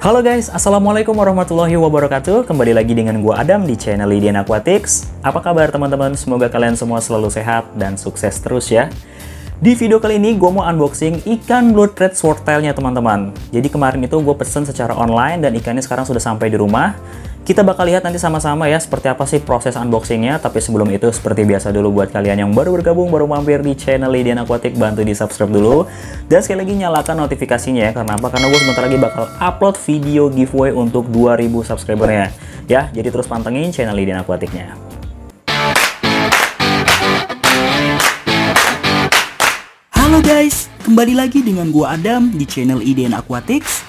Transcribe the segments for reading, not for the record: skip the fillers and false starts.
Halo guys, assalamualaikum warahmatullahi wabarakatuh. Kembali lagi dengan gua Adam di channel IDN Aquatics. Apa kabar teman-teman? Semoga kalian semua selalu sehat dan sukses terus ya. Di video kali ini gua mau unboxing ikan blood red swordtailnya teman-teman. Jadi kemarin itu gua pesen secara online dan ikannya sekarang sudah sampai di rumah. Kita bakal lihat nanti sama-sama ya seperti apa sih proses unboxingnya. Tapi sebelum itu seperti biasa dulu buat kalian yang baru bergabung, baru mampir di channel IDN Aquatics, bantu di subscribe dulu. Dan sekali lagi nyalakan notifikasinya ya. Karena apa? Karena gua sebentar lagi bakal upload video giveaway untuk 2000 subscribernya. Ya, jadi terus pantengin channel IDN Aquaticsnya. Halo guys, kembali lagi dengan gua Adam di channel IDN Aquatics.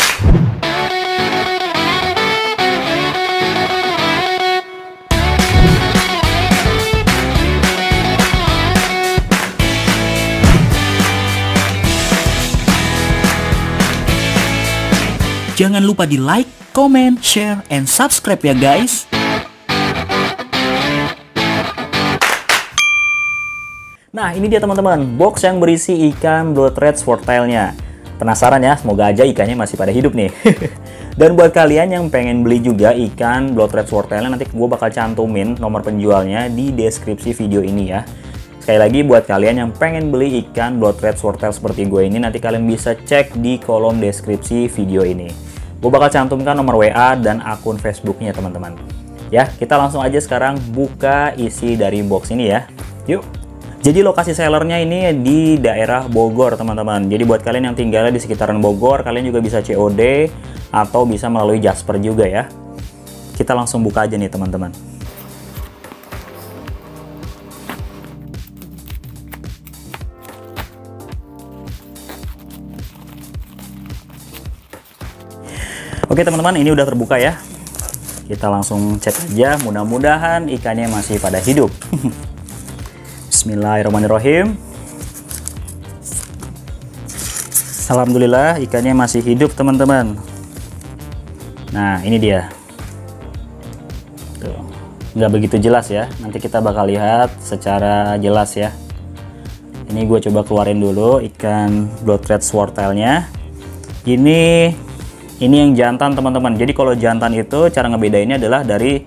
Jangan lupa di like, comment, share, and subscribe ya guys. Nah, ini dia teman-teman, box yang berisi ikan blood red swordtailnya. Penasaran ya? Semoga aja ikannya masih pada hidup nih. Dan buat kalian yang pengen beli juga ikan blood red swordtailnya, nanti gue bakal cantumin nomor penjualnya di deskripsi video ini ya. Sekali lagi, buat kalian yang pengen beli ikan blood red swordtail seperti gue ini, nanti kalian bisa cek di kolom deskripsi video ini. Gue bakal cantumkan nomor WA dan akun Facebooknya teman-teman. Ya, kita langsung aja sekarang buka isi dari box ini ya. Yuk! Jadi lokasi sellernya ini di daerah Bogor teman-teman. Jadi buat kalian yang tinggalnya di sekitaran Bogor, kalian juga bisa COD atau bisa melalui Jasper juga ya. Kita langsung buka aja nih teman-teman. Oke teman-teman, ini udah terbuka ya. Kita langsung cek aja, mudah-mudahan ikannya masih pada hidup. Bismillahirrahmanirrahim. Alhamdulillah ikannya masih hidup teman-teman. Nah ini dia. Tuh. Nggak begitu jelas ya. Nanti kita bakal lihat secara jelas ya. Ini gue coba keluarin dulu ikan blood red swordtailnya. Ini yang jantan teman-teman. Jadi kalau jantan itu cara ngebedainnya adalah dari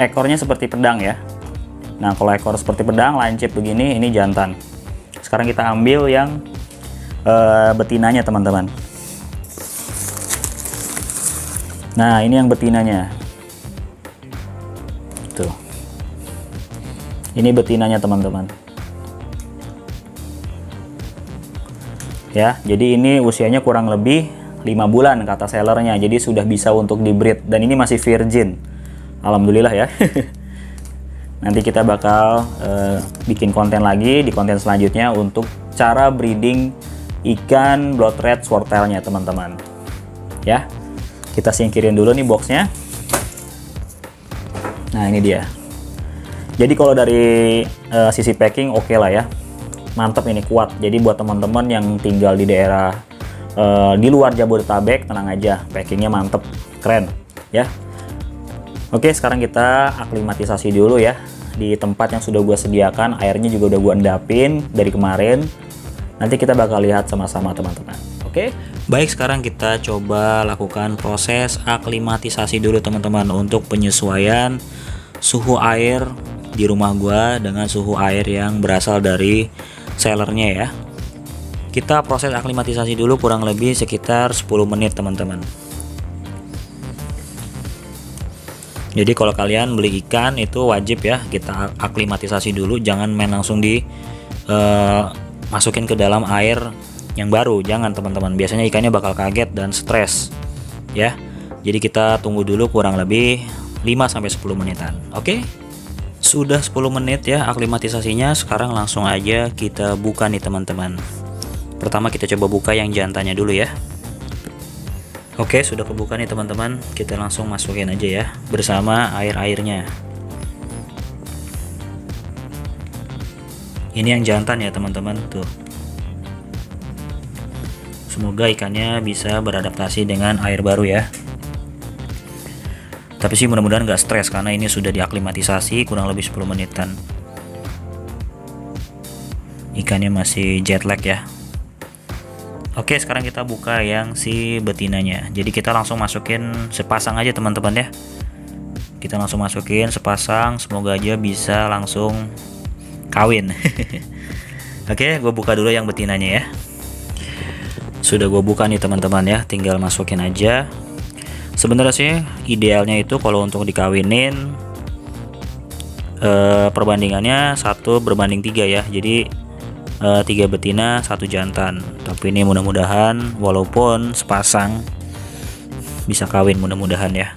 ekornya seperti pedang ya. Nah, kalau ekor seperti pedang, lancip begini, ini jantan. Sekarang kita ambil yang betinanya, teman-teman. Nah, ini yang betinanya. Tuh. Ini betinanya, teman-teman. Ya, jadi ini usianya kurang lebih 5 bulan kata sellernya. Jadi sudah bisa untuk dibreed. Dan ini masih virgin. Alhamdulillah ya. Nanti kita bakal bikin konten lagi di konten selanjutnya untuk cara breeding ikan blood red swordtailnya teman-teman. Ya, kita singkirin dulu nih boxnya. Nah ini dia. Jadi kalau dari sisi packing oke lah ya, mantep ini kuat. Jadi buat teman-teman yang tinggal di daerah di luar Jabodetabek, tenang aja, packingnya mantep, keren ya. Oke, sekarang kita aklimatisasi dulu ya di tempat yang sudah gue sediakan. Airnya juga udah gue endapin dari kemarin. Nanti kita bakal lihat sama-sama teman-teman. Oke, baik, sekarang kita coba lakukan proses aklimatisasi dulu teman-teman untuk penyesuaian suhu air di rumah gue dengan suhu air yang berasal dari sellernya ya. Kita proses aklimatisasi dulu kurang lebih sekitar 10 menit teman-teman. Jadi kalau kalian beli ikan itu wajib ya kita aklimatisasi dulu, jangan main langsung di masukin ke dalam air yang baru, jangan teman-teman. Biasanya ikannya bakal kaget dan stres ya. Jadi kita tunggu dulu kurang lebih 5 sampai 10 menitan. Oke. Sudah 10 menit ya aklimatisasinya. Sekarang langsung aja kita buka nih teman-teman. Pertama kita coba buka yang jantannya dulu ya. Oke, sudah kebuka nih teman-teman. Kita langsung masukin aja ya bersama air-airnya. Ini yang jantan ya teman-teman, tuh. Semoga ikannya bisa beradaptasi dengan air baru ya. Tapi sih mudah-mudahan nggak stres karena ini sudah diaklimatisasi kurang lebih 10 menitan. Ikannya masih jet lag ya. Oke, sekarang kita buka yang si betinanya. Jadi kita langsung masukin sepasang aja teman-teman ya. Kita langsung masukin sepasang, semoga aja bisa langsung kawin. Oke, gue buka dulu yang betinanya ya. Sudah gue buka nih teman-teman ya, tinggal masukin aja. Sebenarnya sih idealnya itu kalau untuk dikawinin perbandingannya 1:3 ya. Jadi 3 betina 1 jantan, tapi ini mudah-mudahan walaupun sepasang bisa kawin, mudah-mudahan ya.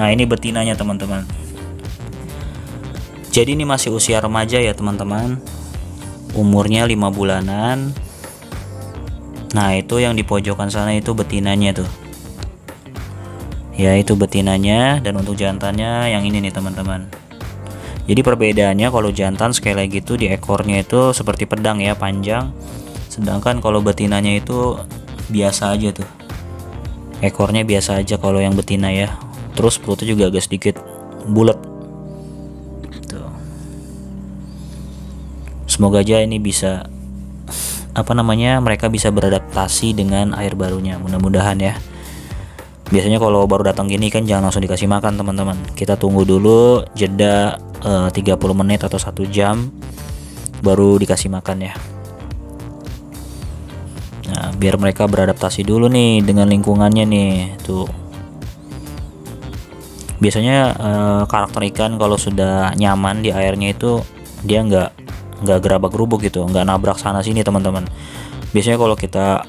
Nah ini betinanya teman-teman, jadi ini masih usia remaja ya teman-teman, umurnya 5 bulanan. Nah itu yang di pojokan sana itu betinanya tuh ya, itu betinanya. Dan untuk jantannya yang ini nih teman-teman. Jadi perbedaannya kalau jantan sekali lagi itu di ekornya itu seperti pedang ya, panjang. Sedangkan kalau betinanya itu biasa aja tuh, ekornya biasa aja kalau yang betina ya. Terus perutnya juga agak sedikit bulat tuh. Semoga aja ini bisa mereka bisa beradaptasi dengan air barunya, mudah-mudahan ya. Biasanya kalau baru datang gini kan jangan langsung dikasih makan teman-teman, kita tunggu dulu jeda 30 menit atau 1 jam baru dikasih makan ya. Nah biar mereka beradaptasi dulu nih dengan lingkungannya nih tuh. Biasanya karakter ikan kalau sudah nyaman di airnya itu dia nggak gerabak-gerubuk gitu, nggak nabrak sana sini teman-teman. Biasanya kalau kita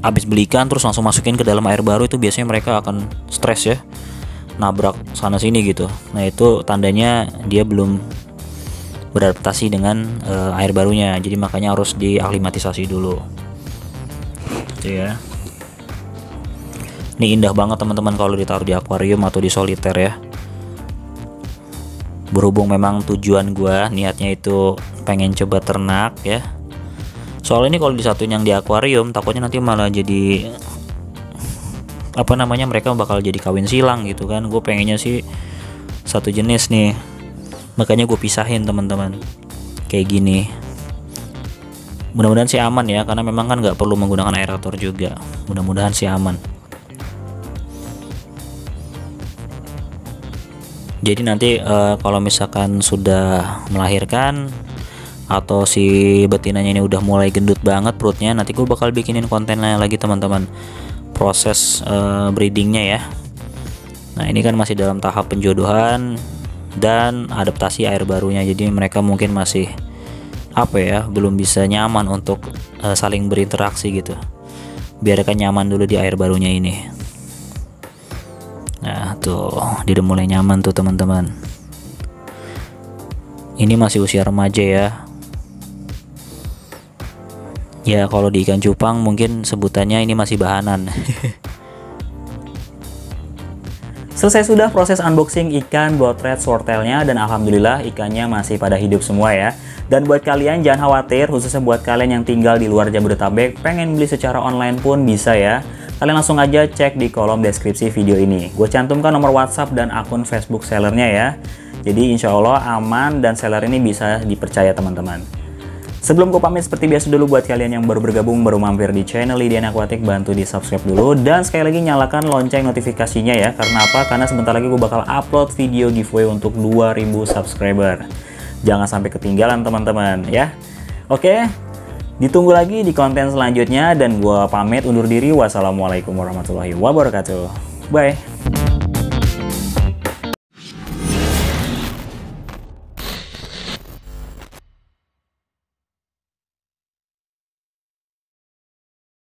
habis beli ikan terus langsung masukin ke dalam air baru itu biasanya mereka akan stres ya, nabrak sana sini gitu. Nah itu tandanya dia belum beradaptasi dengan air barunya, jadi makanya harus diaklimatisasi dulu gitu ya. Ini indah banget teman-teman kalau ditaruh di akuarium atau di soliter ya. Berhubung memang tujuan gua niatnya itu pengen coba ternak ya, soalnya ini kalau disatuin yang di akuarium takutnya nanti malah jadi mereka bakal jadi kawin silang gitu kan. Gue pengennya sih satu jenis nih, makanya gue pisahin teman-teman kayak gini. Mudah-mudahan sih aman ya, karena memang kan nggak perlu menggunakan aerator juga, mudah-mudahan sih aman. Jadi nanti kalau misalkan sudah melahirkan atau si betinanya ini udah mulai gendut banget perutnya, nanti gue bakal bikinin kontennya lagi teman-teman, proses breedingnya ya. Nah ini kan masih dalam tahap penjodohan dan adaptasi air barunya, jadi mereka mungkin masih belum bisa nyaman untuk saling berinteraksi gitu. Biarkan nyaman dulu di air barunya ini. Nah tuh dia udah mulai nyaman tuh teman-teman. Ini masih usia remaja ya. Ya kalau di ikan cupang mungkin sebutannya ini masih bahanan. Selesai sudah proses unboxing ikan blood red swordtailnya, dan alhamdulillah ikannya masih pada hidup semua ya. Dan buat kalian jangan khawatir, khususnya buat kalian yang tinggal di luar Jabodetabek pengen beli secara online pun bisa ya. Kalian langsung aja cek di kolom deskripsi video ini, gue cantumkan nomor WhatsApp dan akun Facebook sellernya ya. Jadi insya Allah aman dan seller ini bisa dipercaya teman-teman. Sebelum gue pamit seperti biasa dulu, buat kalian yang baru bergabung, baru mampir di channel IDN Aquatics, bantu di subscribe dulu. Dan sekali lagi nyalakan lonceng notifikasinya ya. Karena apa? Karena sebentar lagi gue bakal upload video giveaway untuk 2000 subscriber. Jangan sampai ketinggalan teman-teman ya. Oke, ditunggu lagi di konten selanjutnya. Dan gue pamit undur diri. Wassalamualaikum warahmatullahi wabarakatuh. Bye.